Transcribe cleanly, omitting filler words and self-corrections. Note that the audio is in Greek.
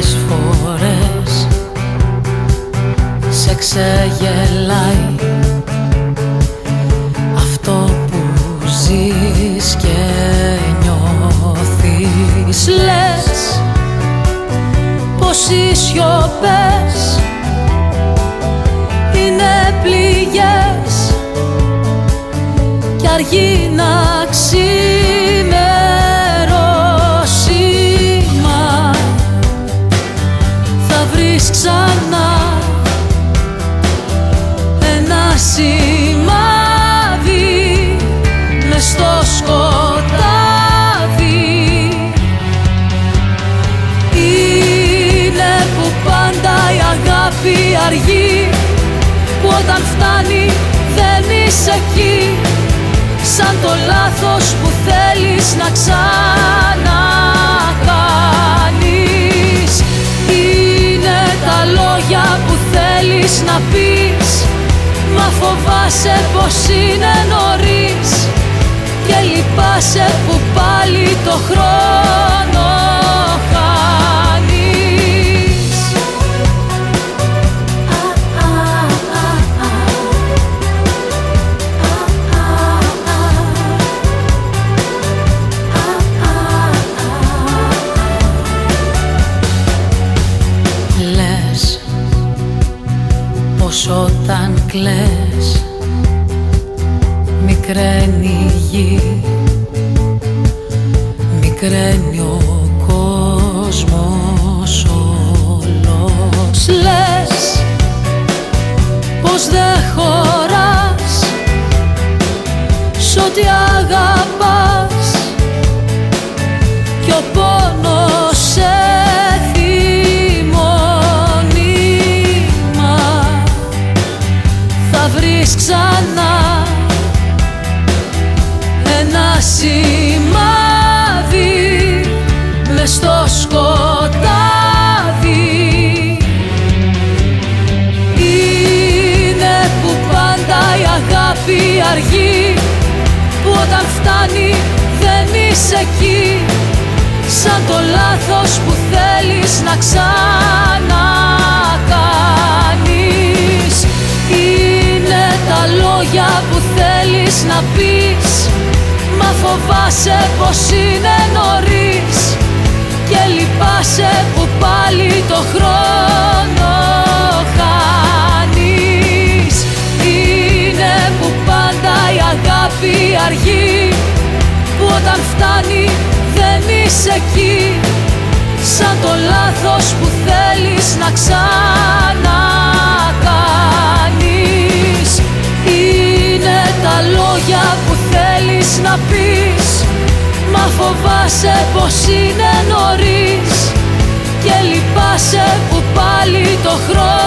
πολλές φορές σε ξεγελάει αυτό που ζεις και νιώθεις. Λες πως οι σιωπές είναι πληγές κι αργεί να ξημερώσει. Μα θα βρεις ξανά ένα σημάδι μες στο σκοτάδι. Είναι που πάντα η αγάπη αργεί, που όταν φτάνει δεν είσαι εκεί, σαν το λάθος που θέλεις να ξανακάνεις. Είναι τα λόγια που θέλεις να πεις, μα φοβάσαι πως είναι νωρίς και λυπάσαι που πάλι το χρόνο όταν κλαις μικραίνει η γη, μικραίνει ο κόσμος όλος. Λες πως δεν χωράς σ' ό,τι αγαπάς κι ο πόνος σε ξανά ένα σημάδι μες στο σκοτάδι. Είναι που πάντα η αγάπη αργεί, που όταν φτάνει δεν είσαι εκεί, σαν το λάθος που θέλεις να ξανακάνεις. Τα λόγια που θέλεις να πεις, μα φοβάσαι πως είναι νωρίς και λυπάσαι που πάλι το χρόνο χάνεις. Είναι που πάντα η αγάπη αργεί, που όταν φτάνει δεν είσαι εκεί, σαν το λάθος που θέλεις να ξανακάνεις. Είναι τα λόγια που θέλεις να πεις, μα φοβάσαι πως είναι νωρίς και λυπάσαι που πάλι το χρόνο